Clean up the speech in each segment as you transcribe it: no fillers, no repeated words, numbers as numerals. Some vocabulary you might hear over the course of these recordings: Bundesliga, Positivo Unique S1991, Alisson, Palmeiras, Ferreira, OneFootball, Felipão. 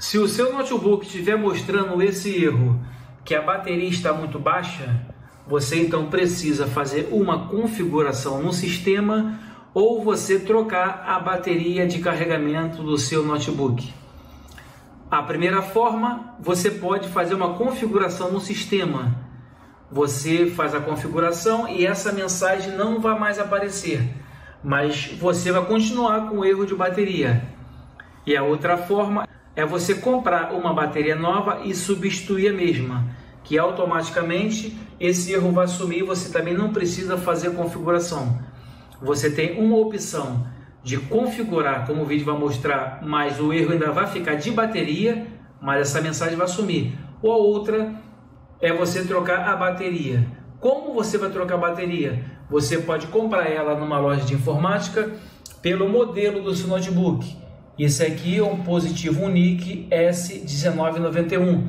Se o seu notebook estiver mostrando esse erro, que a bateria está muito baixa, você então precisa fazer uma configuração no sistema ou você trocar a bateria de carregamento do seu notebook. A primeira forma, você pode fazer uma configuração no sistema. Você faz a configuração e essa mensagem não vai mais aparecer, mas você vai continuar com o erro de bateria. E a outra forma é você comprar uma bateria nova e substituir a mesma, que automaticamente esse erro vai sumir e você também não precisa fazer configuração. Você tem uma opção de configurar, como o vídeo vai mostrar, mas o erro ainda vai ficar de bateria, mas essa mensagem vai sumir. Ou a outra é você trocar a bateria. Como você vai trocar a bateria? Você pode comprar ela numa loja de informática pelo modelo do seu notebook. Esse aqui é um Positivo Unique S1991.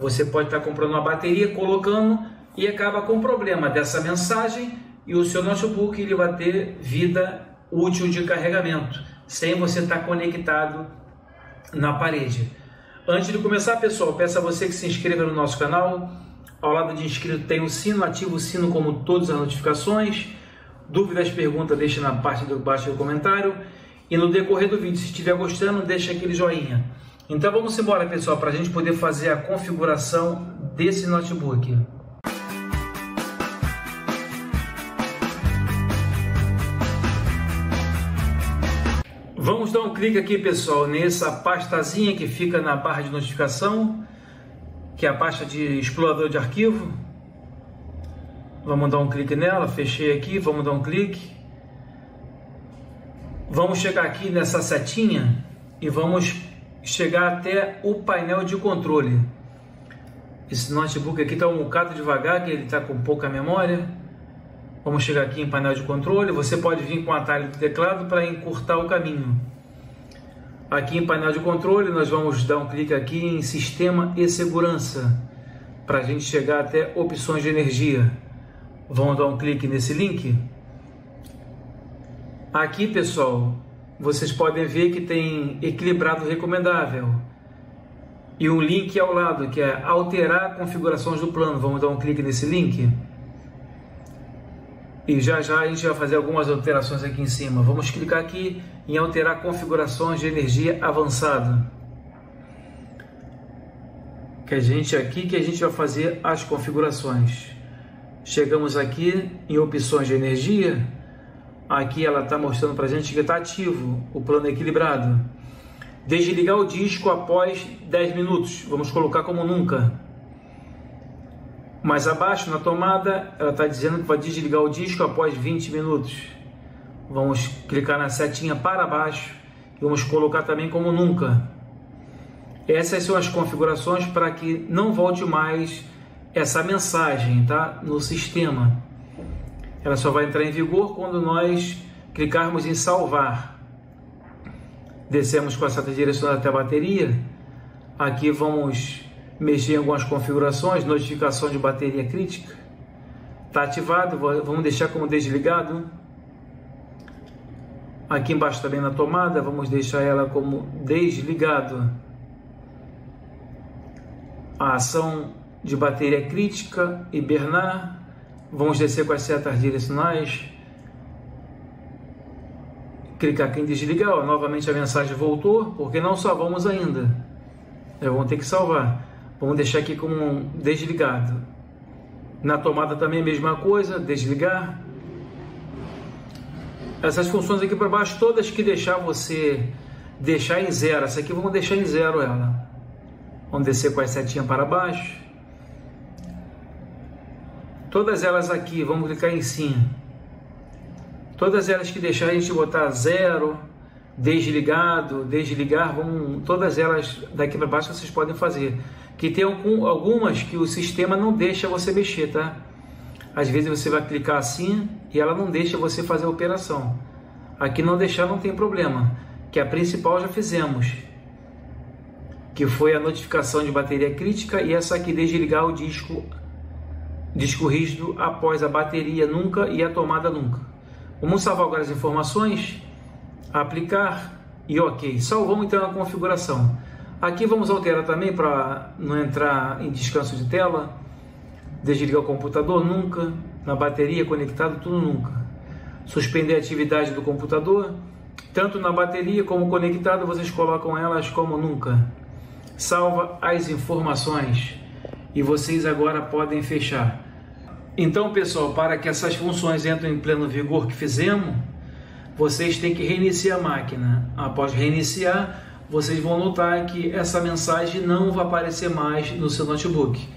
Você pode estar comprando uma bateria, colocando e acaba com o problema dessa mensagem e o seu notebook ele vai ter vida útil de carregamento, sem você estar conectado na parede. Antes de começar, pessoal, peço a você que se inscreva no nosso canal. Ao lado de inscrito tem o sino, ativa o sino como todas as notificações. Dúvidas, perguntas, deixa na parte de baixo do comentário. E no decorrer do vídeo, se estiver gostando, deixa aquele joinha. Então vamos embora, pessoal, para a gente poder fazer a configuração desse notebook. Vamos dar um clique aqui, pessoal, nessa pastazinha que fica na barra de notificação, que é a pasta de explorador de arquivo. Vamos dar um clique nela, fechei aqui, vamos dar um clique. Vamos chegar aqui nessa setinha e vamos chegar até o painel de controle. Esse notebook aqui está um bocado devagar, que ele está com pouca memória. Vamos chegar aqui em painel de controle, você pode vir com o atalho do teclado para encurtar o caminho. Aqui em painel de controle nós vamos dar um clique aqui em sistema e segurança, para a gente chegar até opções de energia. Vamos dar um clique nesse link. Aqui, pessoal, vocês podem ver que tem equilibrado recomendável e um link ao lado que é alterar configurações do plano. Vamos dar um clique nesse link. E já já a gente vai fazer algumas alterações aqui em cima. Vamos clicar aqui em alterar configurações de energia avançada. Que a gente vai fazer as configurações. Chegamos aqui em opções de energia. Aqui ela está mostrando para a gente que está ativo o plano equilibrado. Desligar o disco após 10 minutos. Vamos colocar como nunca. Mais abaixo, na tomada, ela está dizendo que vai desligar o disco após 20 minutos. Vamos clicar na setinha para baixo e vamos colocar também como nunca. Essas são as configurações para que não volte mais essa mensagem, tá? No sistema. Ela só vai entrar em vigor quando nós clicarmos em salvar. Descemos com a seta direcionada até a bateria. Aqui vamos mexer em algumas configurações, notificação de bateria crítica, está ativado, vamos deixar como desligado. Aqui embaixo também na tomada, vamos deixar ela como desligado. A ação de bateria crítica, hibernar, vamos descer com as setas direcionais, clicar aqui em desligar, ó, novamente a mensagem voltou, porque não salvamos ainda, vamos ter que salvar. Vamos deixar aqui como desligado. Na tomada também a mesma coisa, desligar. Essas funções aqui para baixo, todas que deixar você deixar em zero. Essa aqui vamos deixar em zero ela. Vamos descer com a setinha para baixo. Todas elas aqui, vamos clicar em sim. Todas elas que deixar a gente botar zero, desligado, desligar, vamos, todas elas daqui para baixo vocês podem fazer. Que tem algumas que o sistema não deixa você mexer, tá? Às vezes você vai clicar assim e ela não deixa você fazer a operação. Aqui não deixar não tem problema, que a principal já fizemos, que foi a notificação de bateria crítica e essa aqui desligar o disco rígido após a bateria nunca e a tomada nunca. Vamos salvar agora as informações, aplicar e ok. Salvamos então a configuração. Aqui vamos alterar também para não entrar em descanso de tela, desligar o computador nunca, na bateria conectado tudo nunca, suspender a atividade do computador, tanto na bateria como conectado vocês colocam elas como nunca, salva as informações e vocês agora podem fechar. Então pessoal, para que essas funções entrem em pleno vigor que fizemos, vocês têm que reiniciar a máquina. Após reiniciar, vocês vão notar que essa mensagem não vai aparecer mais no seu notebook.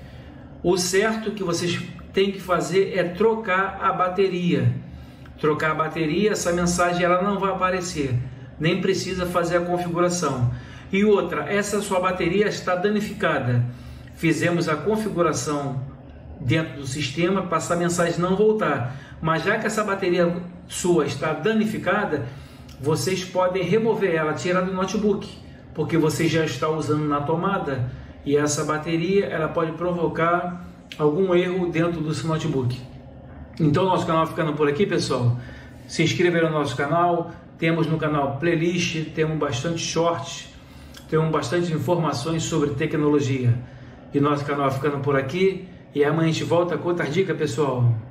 O certo que vocês têm que fazer é trocar a bateria. Trocar a bateria, essa mensagem ela não vai aparecer, nem precisa fazer a configuração. E outra, essa sua bateria está danificada. Fizemos a configuração dentro do sistema para essa mensagem não voltar. Mas já que essa bateria sua está danificada, vocês podem remover ela, tirar do notebook, porque você já está usando na tomada e essa bateria ela pode provocar algum erro dentro do seu notebook. Então nosso canal ficando por aqui, pessoal. Se inscreva no nosso canal, temos no canal playlist, temos bastante shorts, temos bastante informações sobre tecnologia. E nosso canal ficando por aqui e amanhã a gente volta com outra dica, pessoal.